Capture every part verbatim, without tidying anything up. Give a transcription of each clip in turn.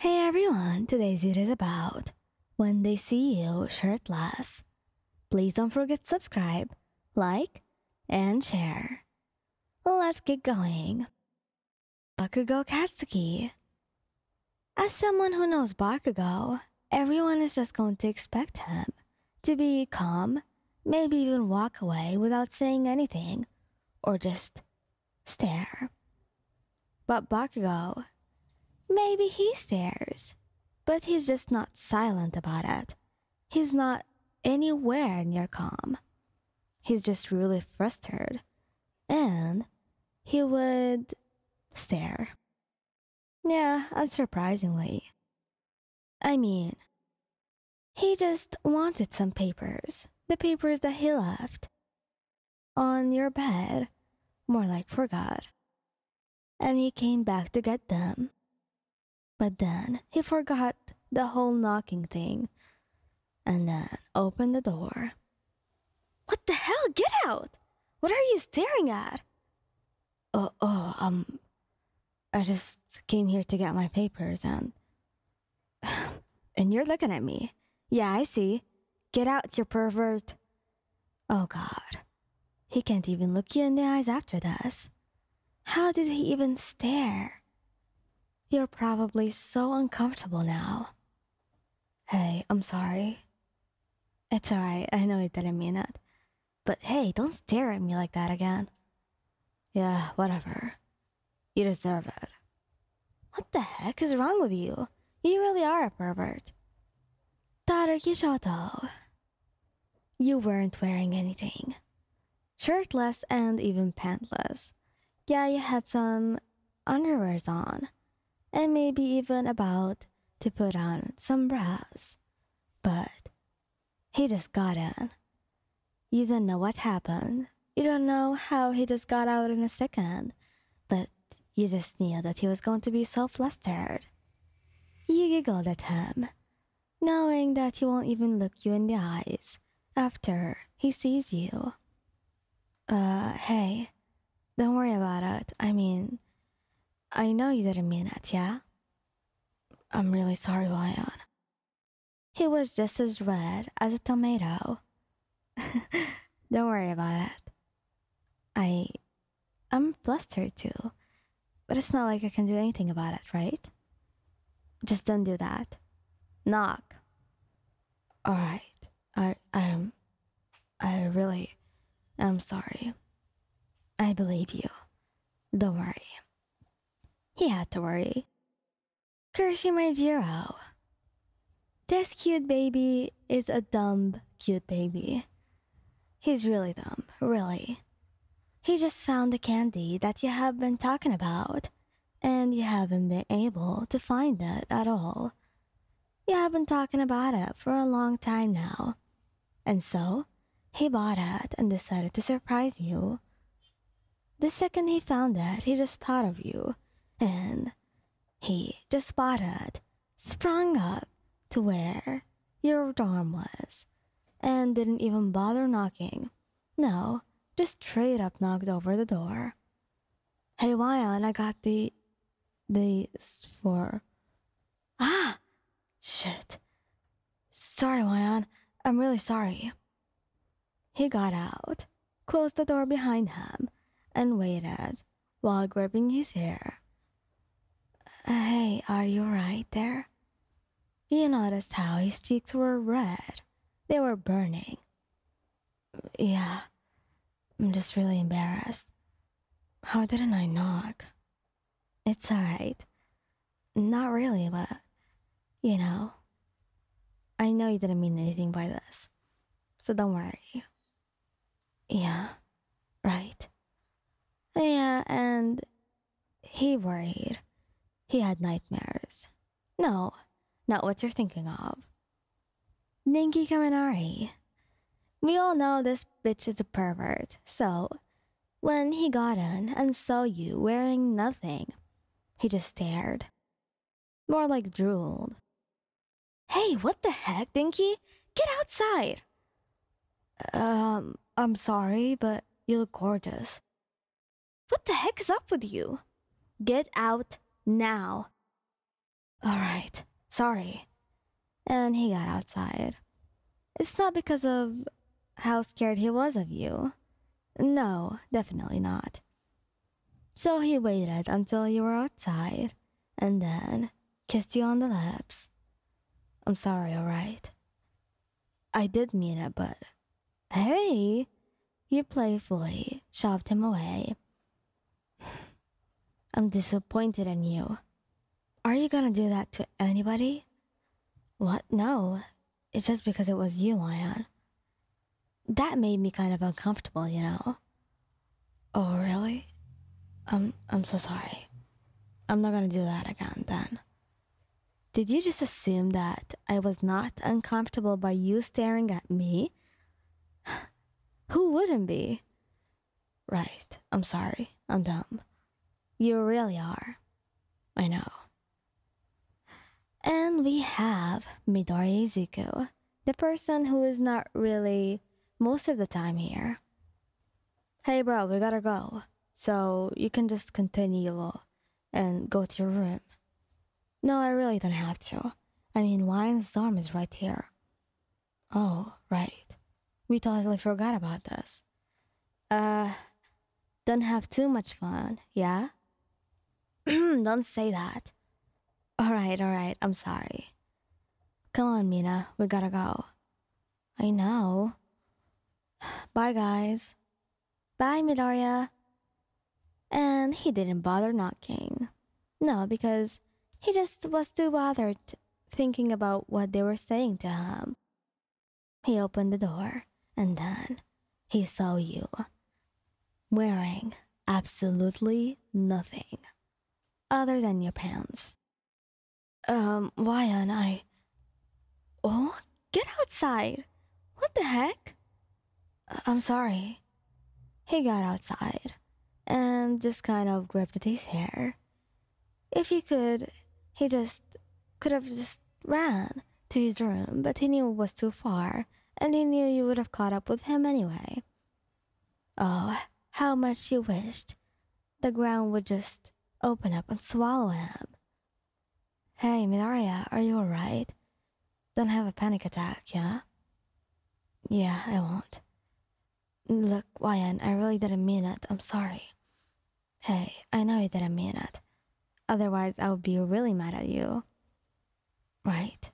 Hey everyone, today's video is about when they see you shirtless. Please don't forget to subscribe, like, and share. Let's get going. Bakugou Katsuki. As someone who knows Bakugou, everyone is just going to expect him to be calm, maybe even walk away without saying anything, or just stare. But Bakugou, maybe he stares, but he's just not silent about it. He's not anywhere near calm. He's just really frustrated, and he would stare. Yeah, unsurprisingly. I mean, he just wanted some papers, the papers that he left on your bed, more like forgot, and he came back to get them. But then he forgot the whole knocking thing and then opened the door. What the hell? Get out! What are you staring at? Oh, oh, um, I just came here to get my papers and... and you're looking at me. Yeah, I see. Get out, you pervert. Oh God. He can't even look you in the eyes after this. How did he even stare? You're probably so uncomfortable now. Hey, I'm sorry. It's alright, I know you didn't mean it. But hey, don't stare at me like that again. Yeah, whatever. You deserve it. What the heck is wrong with you? You really are a pervert. Todoroki Shoto. You weren't wearing anything. Shirtless and even pantless. Yeah, you had some underwears on. And maybe even about to put on some bras. But he just got in. You don't know what happened. You don't know how he just got out in a second. But you just knew that he was going to be so flustered. You giggled at him, knowing that he won't even look you in the eyes after he sees you. Uh, hey, don't worry about it. I mean... I know you didn't mean it, yeah? I'm really sorry, Lion. He was just as red as a tomato. Don't worry about it. I... I'm flustered too. But it's not like I can do anything about it, right? Just don't do that. Knock. Alright. I... I'm... I really... am sorry. I believe you. Don't worry. He had to worry. Kirishima Eijiro. This cute baby is a dumb, cute baby. He's really dumb, really. He just found the candy that you have been talking about, and you haven't been able to find it at all. You have been talking about it for a long time now. And so, he bought it and decided to surprise you. The second he found it, he just thought of you. And he just spotted, sprung up to where your dorm was, and didn't even bother knocking. No, just straight up knocked over the door. Hey, Wyan, I got the... the... for... Ah! Shit. Sorry, Wyan. I'm really sorry. He got out, closed the door behind him, and waited while gripping his hair. Hey, are you right there? You noticed how his cheeks were red. They were burning. Yeah, I'm just really embarrassed. How didn't I knock? It's alright. Not really, but, you know, I know you didn't mean anything by this, so don't worry. Yeah, right. Yeah, and he worried. He had nightmares. No, not what you're thinking of. Denki Kaminari. We all know this bitch is a pervert, so when he got in and saw you wearing nothing, he just stared. More like drooled. Hey, what the heck, Denki? Get outside! Um, I'm sorry, but you look gorgeous. What the heck is up with you? Get out. Now. All right, sorry. And he got outside. It's not because of how scared he was of you. No, definitely not. So he waited until you were outside, and then kissed you on the lips. I'm sorry, all right? I did mean it, but... Hey! You playfully shoved him away. I'm disappointed in you. Are you gonna do that to anybody? What? No. It's just because it was you, Ion. That made me kind of uncomfortable, you know? Oh, really? Um, I'm so sorry. I'm not gonna do that again, then. Did you just assume that I was not uncomfortable by you staring at me? Who wouldn't be? Right. I'm sorry. I'm dumb. You really are. I know. And we have Midoriya Izuku, the person who is not really most of the time here. Hey bro, we gotta go. So you can just continue and go to your room. No, I really don't have to. I mean, Wine's dorm is right here. Oh, right. We totally forgot about this. Uh, don't have too much fun, yeah? Don't say that. Alright, alright, I'm sorry. Come on, Mina, we gotta go. I know. Bye, guys. Bye, Midoriya. And he didn't bother knocking. No, because he just was too bothered thinking about what they were saying to him. He opened the door, and then he saw you, wearing absolutely nothing other than your pants. Um, why aren't I... Oh, get outside! What the heck? I'm sorry. He got outside and just kind of gripped at his hair. If he could, he just could have just ran to his room, but he knew it was too far, and he knew you would have caught up with him anyway. Oh, how much he wished the ground would just open up and swallow him. Hey, Midoriya, are you alright? Don't have a panic attack, yeah? Yeah, I won't. Look, Wyan, I really didn't mean it. I'm sorry. Hey, I know you didn't mean it. Otherwise, I would be really mad at you. Right.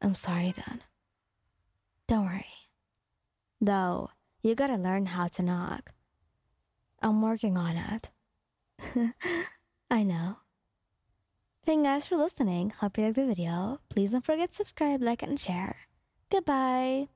I'm sorry then. Don't worry. Though, you gotta learn how to knock. I'm working on it. I know. Thank you guys for listening. Hope you liked the video. Please don't forget to subscribe, like, and share. Goodbye.